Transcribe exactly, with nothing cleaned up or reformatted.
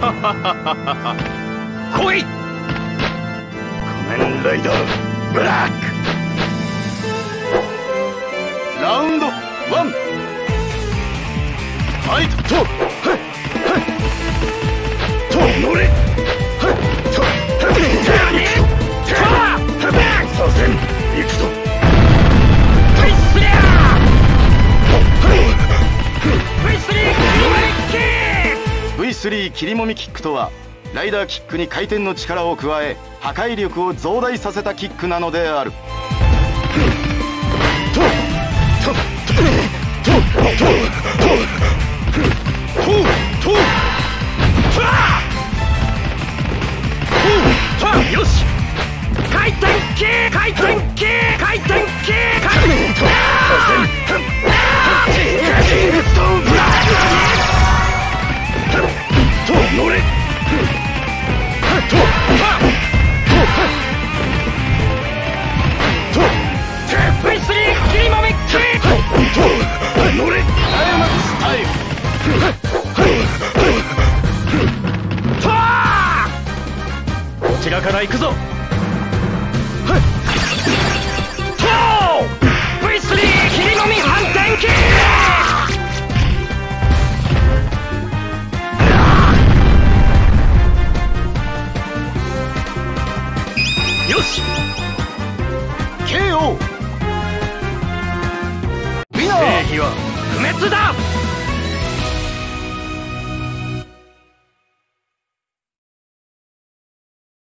来い！仮面ライダーブラック！ラウンドワン！ファイト！と！と！乗れ！と！左遷！行くぞ！ブイスリー 切りもみキックとはライダーキックに回転の力を加え破壊力を増大させたキックなのである。よし回転系回転系回転系回転系と乗れ！こちらから行くぞ！ケーオー！ ウィナー！ 正義は不滅だ！